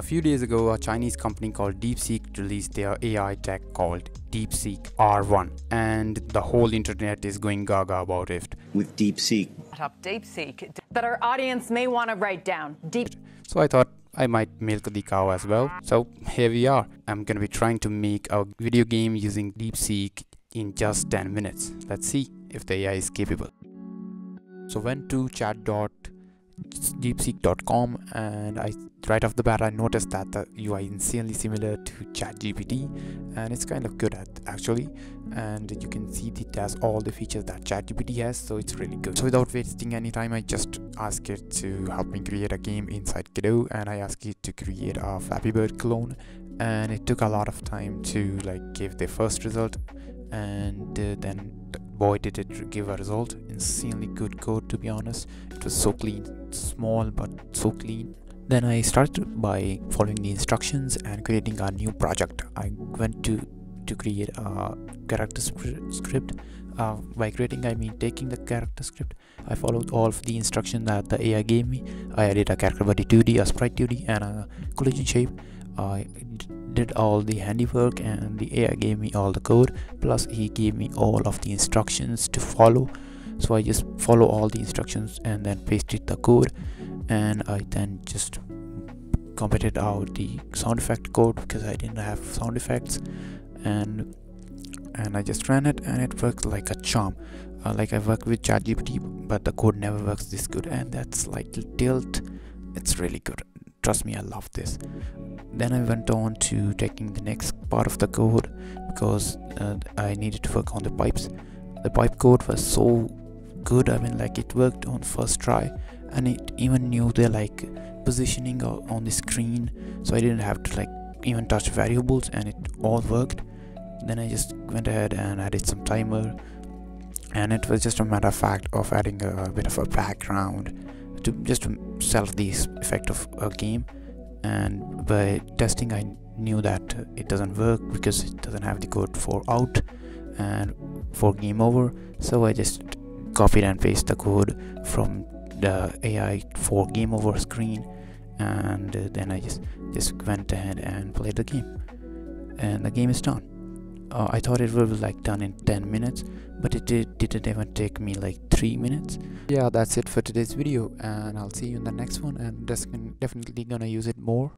A few days ago, a Chinese company called DeepSeek released their AI tech called DeepSeek R1, and the whole internet is going gaga about it. With DeepSeek. Up DeepSeek that our audience may want to write down. So I thought I might milk the cow as well. So here we are. I'm going to be trying to make a video game using DeepSeek in just 10 minutes. Let's see if the AI is capable. So went to chat.deepseek.com, and right off the bat I noticed that the UI is insanely similar to ChatGPT, and it's kind of good at actually, and you can see it has all the features that ChatGPT has, so it's really good. So without wasting any time, I just asked it to help me create a game inside Godot, and I asked it to create a Flappy Bird clone, and it took a lot of time to like give the first result, and then boy did it give a result. Insanely good code, to be honest. It was so clean, small but so clean. Then I started by following the instructions and creating a new project. I went to create a character script. By creating I mean taking the character script. I followed all of the instructions that the AI gave me. I added a character body 2D, a sprite 2D, and a collision shape. I did all the handiwork, and the AI gave me all the code, plus he gave me all of the instructions to follow. So I just follow all the instructions and then pasted the code, and I then just competed out the sound effect code because I didn't have sound effects, and I just ran it, and it worked like a charm. Like I work with ChatGPT, but the code never works this good, and that's like tilt. It's really good. Trust me, I love this. Then I went on to taking the next part of the code because I needed to work on the pipes. The pipe code was so good. I mean, like, it worked on first try, and it even knew their like positioning on the screen, so I didn't have to like even touch variables, and it all worked. Then I just went ahead and added some timer, and it was just a matter of fact of adding a bit of a background to just sell the effect of a game. And by testing I knew that it doesn't work because it doesn't have the code for out and for game over, so I just copied and pasted the code from the AI for game over screen, and then I just went ahead and played the game, and the game is done. I thought it would be like done in 10 minutes, but it didn't even take me like 3 minutes. Yeah, that's it for today's video, and I'll see you in the next one, and I'm definitely gonna use it more.